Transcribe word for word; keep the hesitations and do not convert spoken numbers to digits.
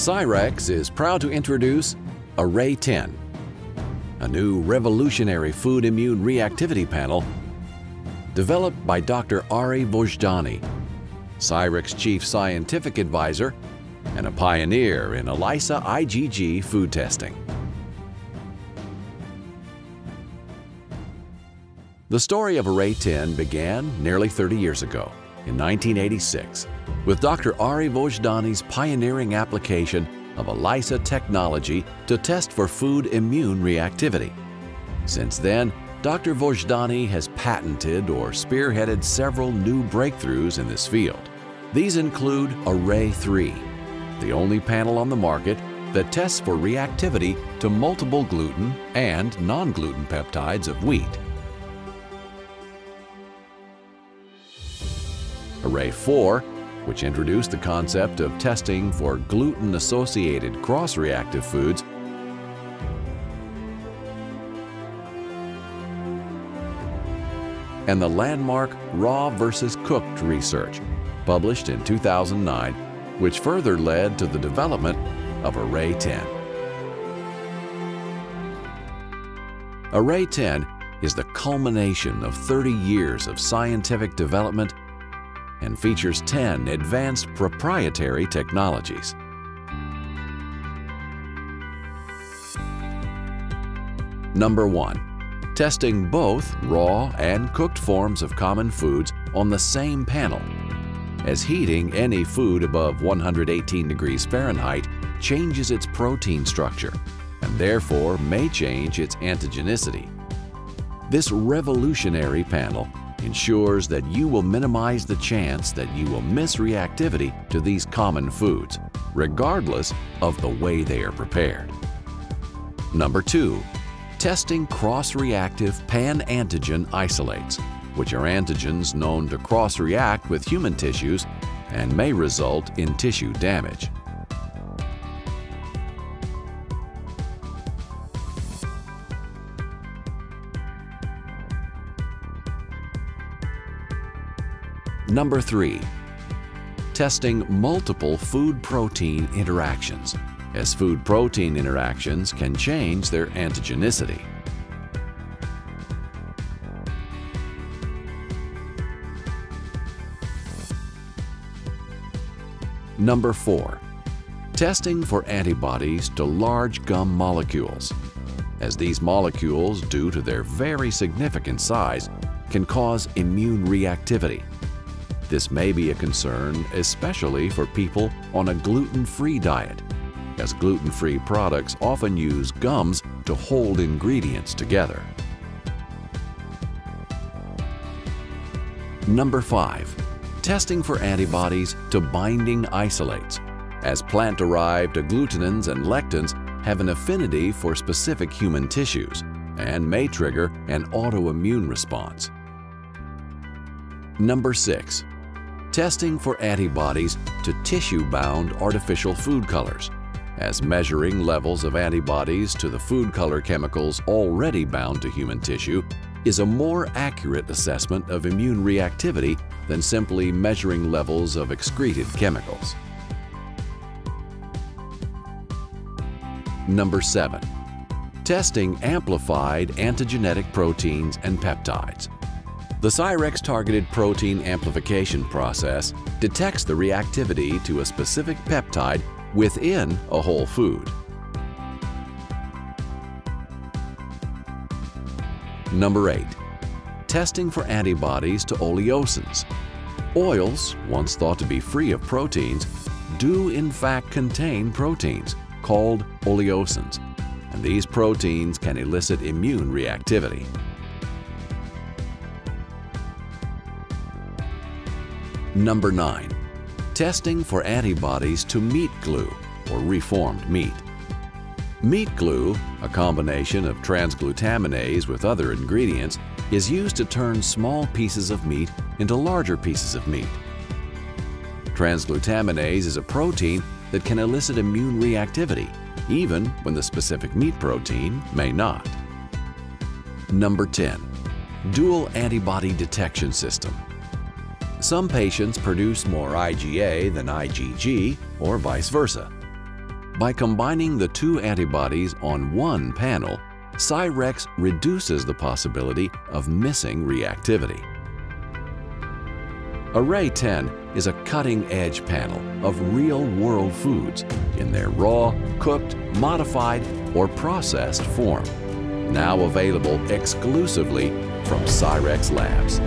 Cyrex is proud to introduce Array ten, a new revolutionary food immune reactivity panel developed by Doctor Ari Vojdani, Cyrex Chief Scientific Advisor and a pioneer in ELISA I G G food testing. The story of Array ten began nearly thirty years ago, in nineteen eighty-six, with Doctor Ari Vojdani's pioneering application of ELISA technology to test for food immune reactivity. Since then, Doctor Vojdani has patented or spearheaded several new breakthroughs in this field. These include Array three, the only panel on the market that tests for reactivity to multiple gluten and non-gluten peptides of wheat. Array four, which introduced the concept of testing for gluten-associated cross-reactive foods. And the landmark Raw versus Cooked research, published in two thousand nine, which further led to the development of Array ten. Array ten is the culmination of thirty years of scientific development and features ten advanced proprietary technologies. Number one, testing both raw and cooked forms of common foods on the same panel, as heating any food above one hundred eighteen degrees Fahrenheit changes its protein structure and therefore may change its antigenicity. This revolutionary panel ensures that you will minimize the chance that you will miss reactivity to these common foods, regardless of the way they are prepared. Number two, testing cross-reactive pan-antigen isolates, which are antigens known to cross-react with human tissues and may result in tissue damage. Number three, testing multiple food protein interactions, as food protein interactions can change their antigenicity. Number four, testing for antibodies to large gum molecules, as these molecules, due to their very significant size, can cause immune reactivity. This may be a concern, especially for people on a gluten-free diet, as gluten-free products often use gums to hold ingredients together. Number five, testing for antibodies to binding isolates, as plant-derived agglutinins and lectins have an affinity for specific human tissues and may trigger an autoimmune response. Number six, testing for antibodies to tissue-bound artificial food colors, as measuring levels of antibodies to the food color chemicals already bound to human tissue is a more accurate assessment of immune reactivity than simply measuring levels of excreted chemicals. Number seven, testing amplified antigenetic proteins and peptides. The Cyrex-targeted protein amplification process detects the reactivity to a specific peptide within a whole food. Number eight, testing for antibodies to oleosins. Oils, once thought to be free of proteins, do in fact contain proteins called oleosins, and these proteins can elicit immune reactivity. Number nine, testing for antibodies to meat glue or reformed meat. Meat glue, a combination of transglutaminase with other ingredients, is used to turn small pieces of meat into larger pieces of meat. Transglutaminase is a protein that can elicit immune reactivity, even when the specific meat protein may not. Number ten, dual antibody detection system. Some patients produce more I G A than I G G, or vice versa. By combining the two antibodies on one panel, Cyrex reduces the possibility of missing reactivity. Array ten is a cutting-edge panel of real-world foods in their raw, cooked, modified, or processed form, now available exclusively from Cyrex Labs.